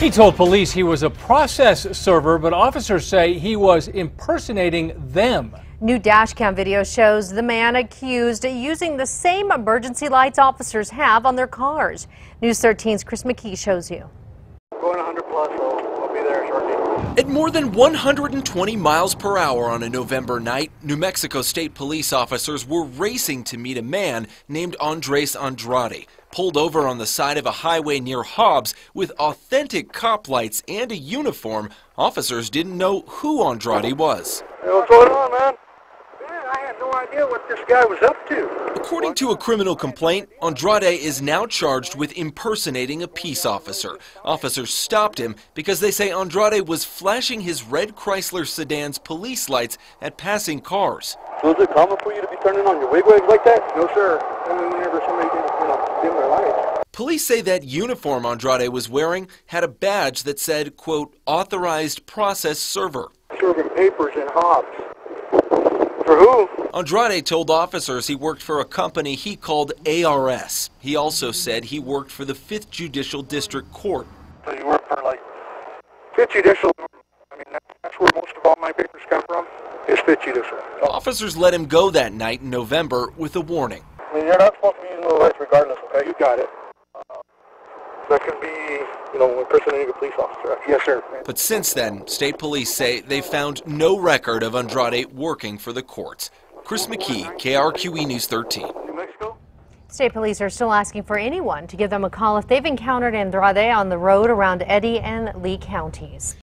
He told police he was a process server, but officers say he was impersonating them. New dash cam video shows the man accused using the same emergency lights officers have on their cars. News 13's Chris McKee shows you. Going 100 plus, I'll be there shortly. At more than 120 miles per hour on a November night, New Mexico State police officers were racing to meet a man named Andres Andrade, pulled over on the side of a highway near Hobbs with authentic cop lights and a uniform. Officers didn't know who Andrade was. Hey, what's going on, man? I had no idea what this guy was up to. According to a criminal complaint, Andrade is now charged with impersonating a peace officer. Officers stopped him because they say Andrade was flashing his red Chrysler sedan's police lights at passing cars. Was it common for you to be turning on your wig like that? No, sir. Only whenever somebody did, dim their lights. Police say that uniform Andrade was wearing had a badge that said, quote, authorized process server. Serving papers in Hobbs. For who? Andrade told officers he worked for a company he called ARS. He also said he worked for the Fifth Judicial District Court. So you work for, like, Fifth Judicial? I mean, that's where most of all my papers come from, is Fifth Judicial. Officers let him go that night in November with a warning. I mean, you're not supposed to be using those lights regardless, okay? You got it. That could be, you know, impersonating a police officer. Actually. Yes, sir. But since then, state police say they found no record of Andrade working for the courts. Chris McKee, KRQE News 13. New Mexico. State police are still asking for anyone to give them a call if they've encountered Andrade on the road around Eddy and Lea counties.